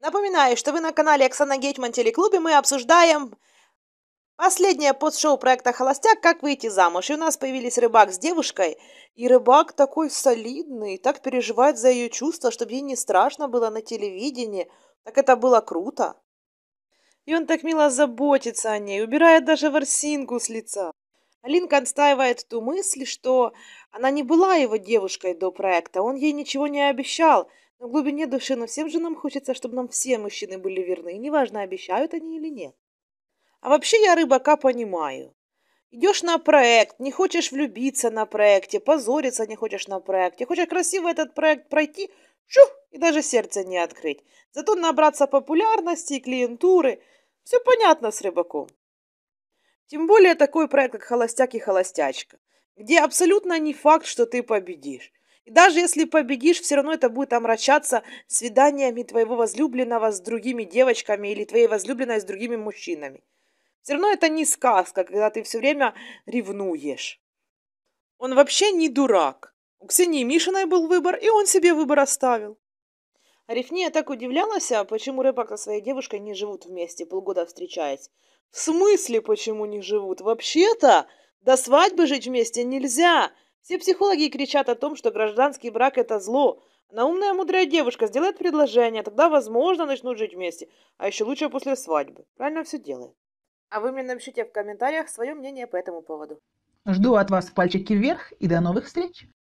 Напоминаю, что вы на канале Оксана Гетман Телеклубе. Мы обсуждаем последнее подшоу проекта «Холостяк. Как выйти замуж». И у нас появились Рыбак с девушкой. И Рыбак такой солидный, так переживает за ее чувства, чтобы ей не страшно было на телевидении. Так это было круто. И он так мило заботится о ней, убирает даже ворсинку с лица. Алинка отстаивает ту мысль, что она не была его девушкой до проекта, он ей ничего не обещал. Но в глубине души, но всем же нам хочется, чтобы нам все мужчины были верны, неважно, обещают они или нет. А вообще я Рыбака понимаю. Идешь на проект, не хочешь влюбиться на проекте, позориться не хочешь на проекте, хочешь красиво этот проект пройти, и даже сердце не открыть. Зато набраться популярности и клиентуры. Все понятно с Рыбаком. Тем более такой проект, как «Холостяк и холостячка», где абсолютно не факт, что ты победишь. И даже если победишь, все равно это будет омрачаться свиданиями твоего возлюбленного с другими девочками или твоей возлюбленной с другими мужчинами. Все равно это не сказка, когда ты все время ревнуешь. Он вообще не дурак. У Ксении Мишиной был выбор, и он себе выбор оставил. Арифнея так удивлялась, почему Рыбак со своей девушкой не живут вместе, полгода встречаясь. В смысле, почему не живут? Вообще-то, до свадьбы жить вместе нельзя. Все психологи кричат о том, что гражданский брак – это зло. Она умная, мудрая девушка, сделает предложение, тогда, возможно, начнут жить вместе. А еще лучше после свадьбы. Правильно все делает. А вы мне напишите в комментариях свое мнение по этому поводу. Жду от вас пальчики вверх и до новых встреч.